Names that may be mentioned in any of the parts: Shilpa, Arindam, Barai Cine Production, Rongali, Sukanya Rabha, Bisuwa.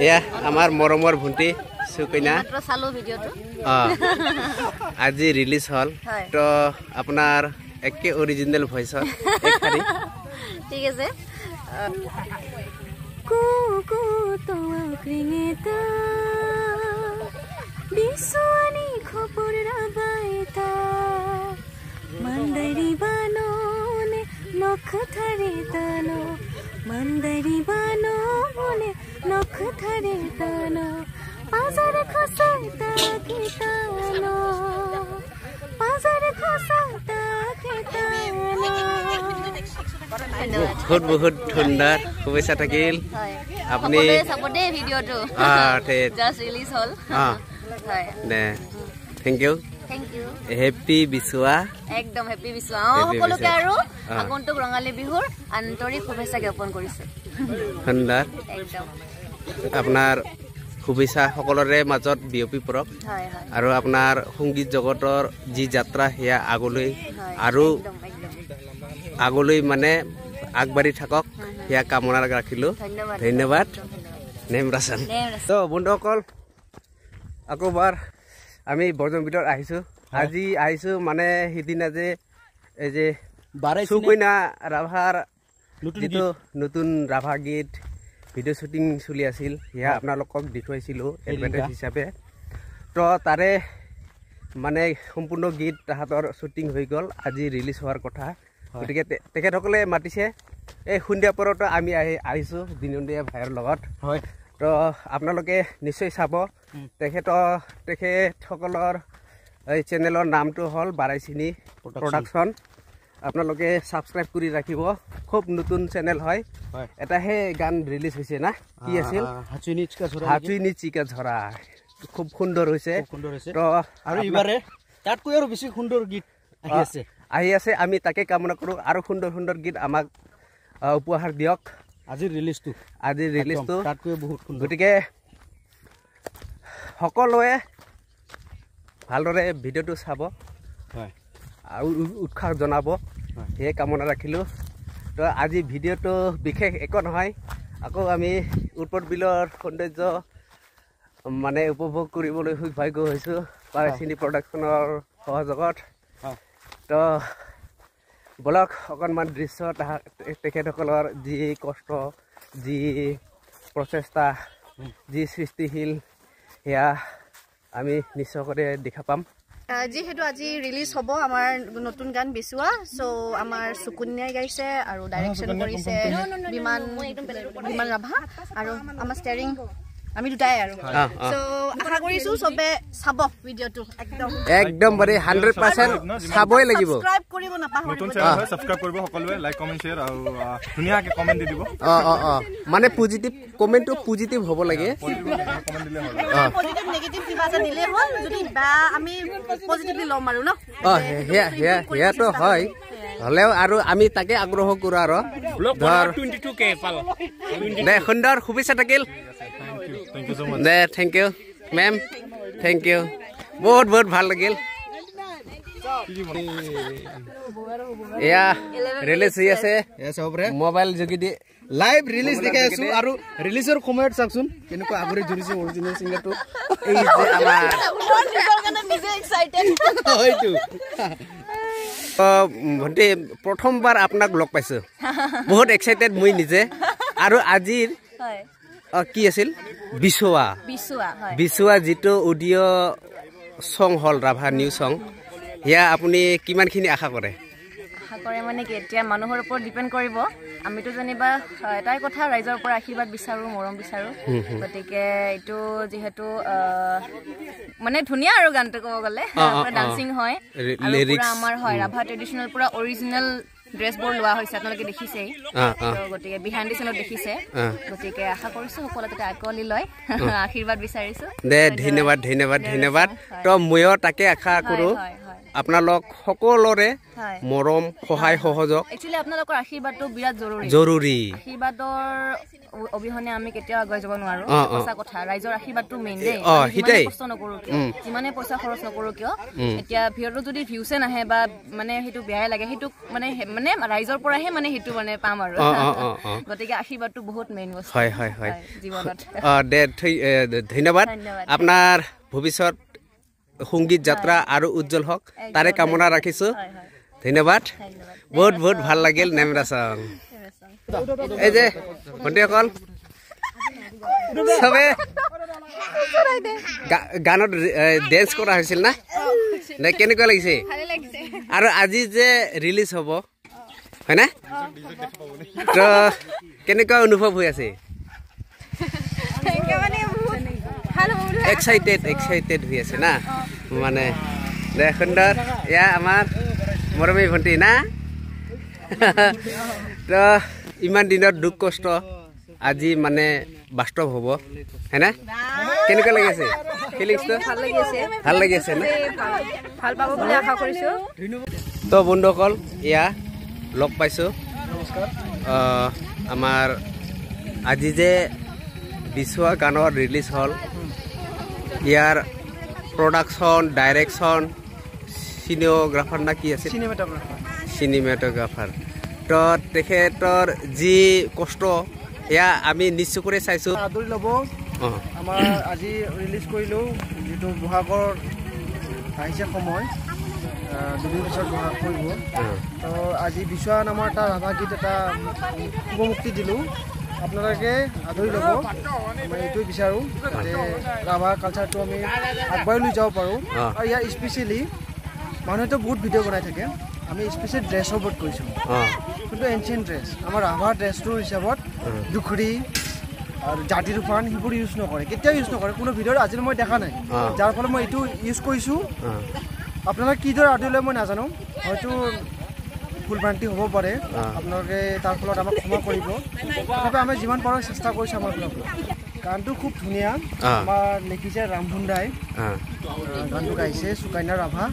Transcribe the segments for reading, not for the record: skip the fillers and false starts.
Ya, amar moromor bhunti Sukanya. Matra salo video tu. Aji release hall. To apnar ekke original voice hall. Ekhari. Thik ase. Kuku to akringeta Bisuwa ni khopor rabaita mandari bano ne nokh thare tano mandari bano ne nokh thare tano pazar khosata kitano pazar khosata kitano khud bahut thundar khubaisa takil apne sabode video tu just release hol nah, thank you. Thank you. Happy Bisuwa. Ekdom happy Bisuwa. Oh, kalo karo, aku untuk Rongali bihur, anturi kubisa gapon kurisu. Handar. Ekdom. Apnar kubisa hokolore macot BOP prop. Hai hai. Aru apnar hungi jogotor ji jatra ya agului. Aru agului mane agbari thakok ya kamona rakhilu. Dhanyabad. Name Rasan. So, bundo kol. Aku bar. Ami bojong bitor aisu, aji aisu mana hidin aja, Barai Cine Rabha itu nutun Rabha gate video shooting suli asil, ya apna lokok dikoi silo, advantage siapa, to tare mana kumpuno gate tahator shooting hoigol, aji rilis war kota, ketika teka dokle mati sih, hundia porota ami aisu dinundia bayar logot. To apna loke nisoi sabo, teke thokolor channelor naam tu hol Barai Cine Production, apna loke subscribe kuri rakhibo, khub nutun channel hoy, eta he gan release hoise na, ki asil Hachuni Chika Jhora, khub sundor hoise, to aru ibare tatko aru beshi sundor git ahi ase ami take kamona koru aru sundor git amak upohar diok. আজি release তো তাতকৈ বহুত সুন্দৰ গটিকে সকলোৱে ভালদৰে ভিডিওটো চাব হয় আৰু উৎসাহ জনাব হে কামনা ৰাখিলো তো আজি ভিডিওটো বিশেষ এক নহয় আকৌ আমি উৎপট বিলৰ সৌন্দৰ্য মানে উপভোগ কৰিবলৈ সৌভাগ্য হৈছো বাৰাই চিনে প্ৰডাকচনৰ সহযোগত তো বলক অকনমান দৃশ্য তেখেতসকলৰ যি কষ্ট যি প্ৰচেষ্টা যি সৃষ্টিশীল ইয়া আমি নিশ্চয়কৈ দেখা পাম যিহেতু আজি ৰিলিজ হ'ব আমাৰ নতুন গান বিচুৱা সো আমাৰ সুকন্যাই গাইছে আৰু ডাইৰেকচন কৰিছে বিমান ৰাভা আৰু আমাৰ ষ্টেৰিং আমি দুটাই আৰু সো আশা কৰিছো সবে চাব ভিডিওটো একদম বৰে 100% চাবই লাগিব সাবস্ক্ৰাইব কৰিব নাপাহৰিব নতুন চেনেল সাবস্ক্ৰাইব কৰিব সকলোৱে লাইক কমেন্ট শেয়াৰ আৰু ধুনিয়াকে কমেন্ট দি দিব মানে পজিটিভ কমেন্টটো পজিটিভ হ'ব লাগে কমেন্ট দিলে হ'ব পজিটিভ নেগেটিভ কিবা আছে দিলে হ'ল যদি আমি পজিটিভলি লম আৰু ন হে তো হয় হলেও আৰু আমি তাকে আগ্ৰহ কৰা আৰু 22k পাল নে সুন্দৰ খুবিছা থাকিল Thank you so much. There, thank you, ma'am. Thank you. Bahut bhal lagil. Yeah, release hoye ase. Yes, obre. Mobile jogidi live release dikai asu aru release or comment saksun. Kenuka agore jurisi original singer to. Ei je amar. Nize excited. Hoitu. Bhonte prothom bar apnak log paisu. Bahut excited moi nije aru ajir কি আছিল বিচুৱা যেটো audio সং হল Rabha new সং ইয়া আপুনি কিমান খিনি আশা কৰে মানে কেতিয়া মানুহৰ ওপৰত ডিপেন্ড কৰিব আমিতো জনিবা এটাই কথা ৰাইজৰ ওপৰত আশীৰ্বাদ বিচাৰো মৰম বিচাৰো গতিকে এটো যেহেতু মানে ধুনিয়া আৰু গানটো কব গলে ডান্সিং হয় লিৰিক্স আমাৰ হয় ৰাভা ট্ৰেডিশনাল পুৰা original dress board loa hoise apnaloke dekhise gotike behind the scene dekhise gotike asha korisu hokolote akoli loy ashirwad bisarisu de dhanyabad to moyo take asha koru আপোনালোক সকলোৰে মৰম সহায় সহযোগ একচুয়ালি আপোনালোকৰ আশীৰ্বাদটো বিৰাট জৰুৰী আশীৰ্বাদৰ অবিহনে আমি কেতিয়াও আগুৱাই যাব নোৱাৰো কথা কথা ৰাইজৰ আশীৰ্বাদটো মেইন দেই হিতাই কষ্ট নকৰো কিমানে পইচা খৰচ নকৰো কিয় এতিয়া ভিউটো যদি ভিউছে নাহে বা মানে হেতু বেয়াই লাগে হেতু মানে মানে ৰাইজৰ পৰাহে মানে হেতু মানে পাম আৰু গতিকে আশীৰ্বাদটো বহুত মেইন বস্তু হয় হয় হয় জীৱনত ধন্যবাদ আপোনাৰ ভৱিষ্যত संगीत যাত্ৰা আৰু উজ্জ্বল হক তারে কামনা রাখিছো ধন্যবাদ বহুত বহুত ভাল লাগিল নেমরা সং এই যে বন্ধু কল সবে গানত ডান্স কৰা হৈছিল না নে কেনে কৈ লাগিছে ভালে লাগিছে আৰু আজি যে ৰিলিজ হ'ব হয় না তো কেনে কৈ অনুভৱ হৈ আছে excited হৈ আছে না মানে দেখন্দৰ ইয়া আমাৰ মৰমী ভন্টি না তো ইমান দিনৰ দুখ কষ্ট আজি মানে বাস্তৱ হ'ব হেনা কেনেক লাগিছে ফিলিংস তো ভাল লাগিছে না ভাল পাব বুলি আশা কৰিছো তো বন্ধুসকল ইয়া লগ পাইছো নমস্কাৰ আমাৰ আজি যে বিশুৱা গানৰ ৰিলিজ হল ইয়াৰ প্ৰোডাকশন ডাইৰেকশন সিনেমাগ্ৰাফাৰ না কি আছে সিনেমাটোগ্ৰাফাৰ তো তেখেতৰ যি কষ্ট ইয়া আমি নিশ্চয় কৰি চাইছো আদৰি লব আমাৰ আজি ৰিলিজ কৰিলো যেটো বহাগৰ আহিছে সময় দুদিন পিছত বহাগ কৰিব তো আজি বিশুৱা নামৰ এটা ৰাভা গীত এটা উপমুক্তি দিলো আপোনালোকে আদৰি লব মই এইটো বিচাৰো যে ৰাভা কালচাৰটো আমি আগবাঢ়ি লৈ যাব পাৰো আৰু ইয়াৰ স্পেশালি মানুহটো বহুত ভিডিঅ' বনাই থাকে আমি স্পেশাল ড্ৰেছৰ ওপৰত কৈছো কিন্তু এনচিয়েণ্ট ড্ৰেছ আমাৰ ৰাভা ড্ৰেছটোৰ হিচাপত জুখৰি আৰু জাতি ৰূপান সেইবোৰ ইউজ নকৰে কেতিয়াও ইউজ নকৰে কোনো ভিডিঅ'ত আজি মই দেখা নাই যাৰ ফলত মই এইটো ইউজ কৰিছো আপোনালোকে কিদৰে আদৰি লয় মই নাজানো হয়তো ফুলবান্তি হ'ব পাৰে আপোনালোকে তাৰ ফলত আমাক ক্ষমা কৰিব তথাপি আমি যিমান পাৰো চেষ্টা কৰিছো আমাৰ গানটো খুব ধুনীয়া আমাৰ লিখিছে ৰামভুণ্ডাই গানটো গাইছে সুকন্যা ৰাভা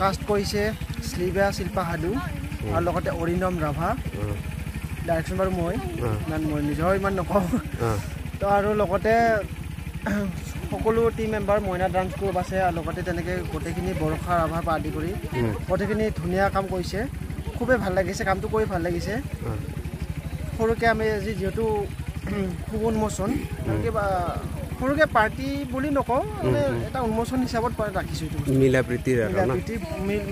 কাষ্ট কৰিছে শ্লিভা শিল্পা হাদু আৰু লগতে অৰিণম ৰাভা ডাইৰেকশ্যন বাৰু মই ইমান মই নিজৰ ইমান নকওঁ তো আৰু লগতে সকলো team member Moina dance group আছে আৰু লগতে তেনেকৈ গোটেইখিনি বৰষা ৰাভা পৰা আদি কৰি গোটেইখিনি ধুনীয়া কাম কৰিছে খুবেই ভাল লাগিছে কামটো কৰি ভাল লাগিছে সৰুকৈ আমি আজি যিহেতু খুব উন্মোচন কিবা সৰুকৈ পাৰ্টি বুলি নকওঁ মানে এটা উন্মোচন হিচাপত ৰাখিছোঁ মিলাপ্ৰীতিৰ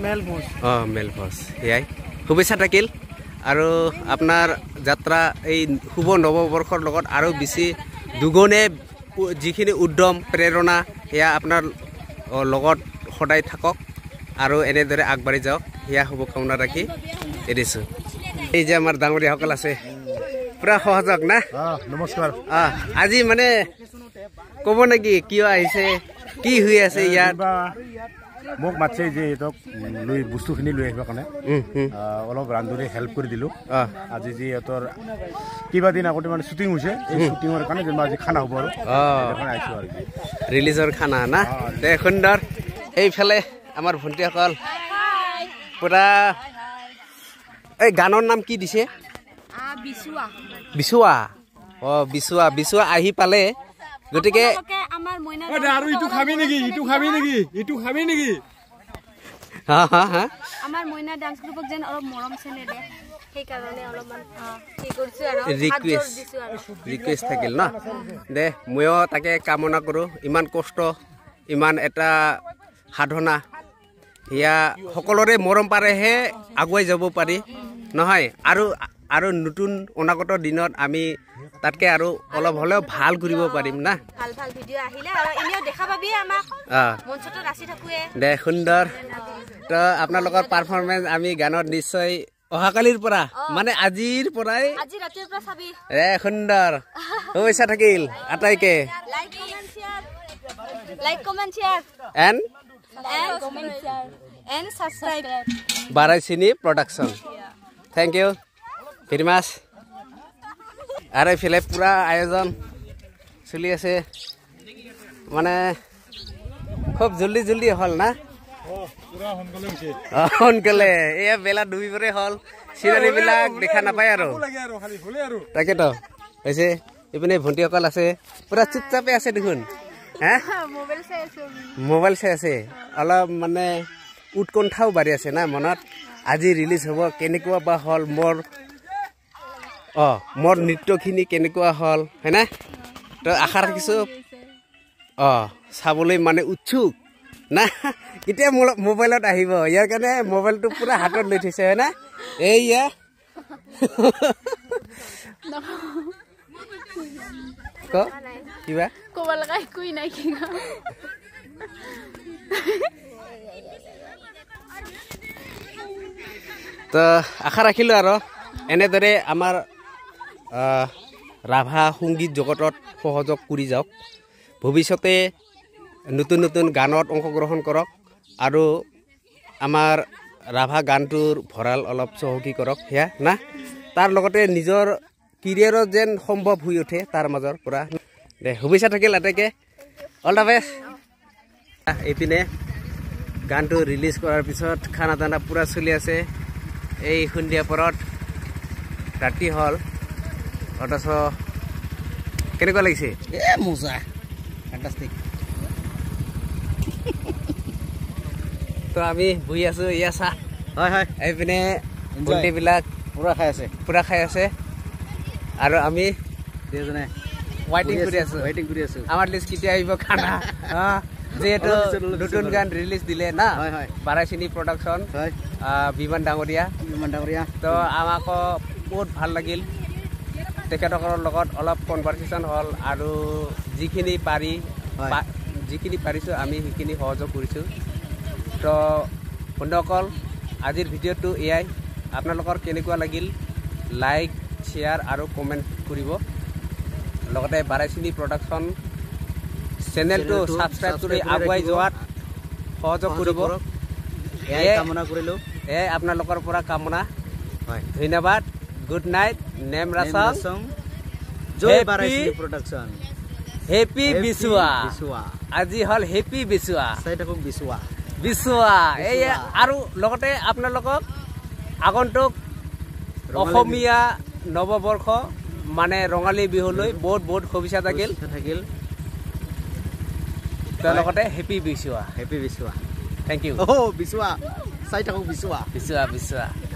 মেলভোজ সেয়াই শুভেচ্ছা থাকিল আৰু আপোনাৰ যাত্ৰা এই শুভ নৱবৰ্ষৰ লগত আৰু বেছি দুগুণে যিখিনি উদ্যম প্ৰেৰণা এয়া আপোনাৰ লগত সদায় থাকক আৰু এনেদৰে আগবাঢ়ি যাওক এয়া শুভকামনা ৰাখি এৰিছোঁ এই যে আমাৰ ডাঙৰীয়াসকল আছে পুৰা সহযোগ না নমস্কাৰ আজি মানে ক'ব নেকি কিয় আহিছে কি হৈ আছে ইয়াত মোক মাতছে যে ইহঁতক লৈ বস্তুখিনি লৈ আহিবৰ কাৰণে অলপ ৰান্ধনী হেল্প কৰি দিলোঁ আজি যি ইহঁতৰ কেইবাদিন আগতে মানে শ্বুটিং হৈছে এই শ্বুটিঙৰ কাৰণে যেনিবা আজি খানা হ'ব আৰু আহিছোঁ আৰু ৰিলিজৰ খানা না দে সুন্দৰ এইফালে আমাৰ ভণ্টিসকল পুৰা এই গানৰ নাম কি দিছে বিশুৱা বিশুৱা অঁ বিশুৱা বিশুৱা আহি পালে গতিকে আমাৰ মইনা আৰু ইটো খাবি নেকি ইটো খাবি নেকি ইটো খাবি নেকি হ্যাঁ হ্যাঁ হ্যাঁ আমার মইনা ডান্স গ্রুপক যেন অল মৰম চেনে দে সেই কাৰণে অলমান কি কৰিছো আৰু ৰিকুৱেষ্ট থাকিল না দে ময়ো তাকে কামনা কৰো ইমান কষ্ট ইমান এটা সাধনা ইয়া সকলোৰে মৰম পাৰেহে আগুৱাই যাব পাৰি নহয় আৰু আৰু নতুন অনাগত দিনত আমি তাতকে আৰু অলপ হলেও ভাল কৰিব পাৰিম না ভাল ভাল ভিডিঅ' আহিলে আৰু এনেও দেখা পাবি আমাক মঞ্চত ৰাচি থাকুৱে দে সুন্দৰ তো আপোনালোকৰ পাৰফৰম্যান্স আমি গানত নিশ্চয় অহাকালিৰ পৰা মানে আজিৰ পৰাই আজি ৰাতিৰ পৰা চাবি দে সুন্দৰ হৈছা থাকিল আটাইকে like comment share and subscribe বাৰাই cine production thank you very much আর এইফালে পুরা আয়োজন চলি আছে মানে খুব জলদি জলদি হল না on kele, iya bela dubi pore hal, sinari bela dekha napai aro. Take to, aise, ipne bhunti okal ase, pura chupchape ase dekhun. Hah? Mobile se ase, ala mane utkonthao bari ase na monat. Aji release hobo kenekua ba hal more, more nityo khini kenekua hal, hai na? To akhar kisu, sabole mane utchuk. Nah, kita mobile ahibo, ya karena mobile tuh pura haton leh dhishe na, iya. Kok? Iya. Kok balakai kui naik enggak? Tuh, akhir akhir laro, ini tadi amar Rabha hungi jogotot pohojok kuri jok, bhavishyate নতুন নতুন গানত অংশগ্রহণ কৰক আৰু আমাৰ ৰাভা গানটোৰ ভৰাল অলপ সহকি কৰক হ্যা না তাৰ লগতে নিজৰ কেৰিয়াৰৰ যেন সম্ভৱ হৈ উঠে তাৰ মাজৰ পৰা দে ভৱিষ্যত থাকিল আটাকে অল দা বেষ্ট এপিনে গানটো ৰিলিজ কৰাৰ পিছত খানা দানা পুৰা চলি আছে এই সন্ধিয়া পৰত ৰাতি হল অতছ কেনেকুৱা লাগিছে এ মুজা ফ্যান্টাস্টিক তো আমি বহি আছো ইয়া সা হয় হয় এইপিনে বন্তি বিলাক পুরা খাই আছে আৰু আমি দেজনে ওয়েটিং কৰি আছো আমাৰ লিস্ট কিতিয়া আহিব খানা যেটো নতুন গান ৰিলিজ দিলে না বাৰাই চিনি প্ৰডাকচন বিমান ডাঙৰীয়া তো আমাক বহুত ভাল লাগিল তেখেতসকলৰ লগত অলপ কনভাৰসেচন হল আৰু যিখিনি পাৰিছো আমি সেইখিনি সহযোগ কৰিছো তো বন্ধুসকল আজিৰ ভিডিঅটো এআই আপোনালোকৰ কেনেকুৱা লাগিল লাইক শেয়াৰ আৰু কমেন্ট কৰিব লগতে বাৰাই চিনি প্ৰডাকচন চেনেলটো সাবস্ক্ৰাইব কৰি আগুৱাই যোৱাত সহযোগ কৰিব এআই কামনা কৰিলো এআই আপোনালোকৰ পৰা কামনা হয় ধন্যবাদ গুড নাইট নেম ৰাসং জয় বাৰাই চিনি production Happy Bisuwa, aji hal Happy Bisuwa. Saya takut Bisuwa. Aru logote apna logok, agontok, Ohomia, Novo Borko, mane Rongali biholoi, board khobisha takil. Tuh logote Happy Bisuwa. Thank you. Oh Bisuwa, saya takut Bisuwa.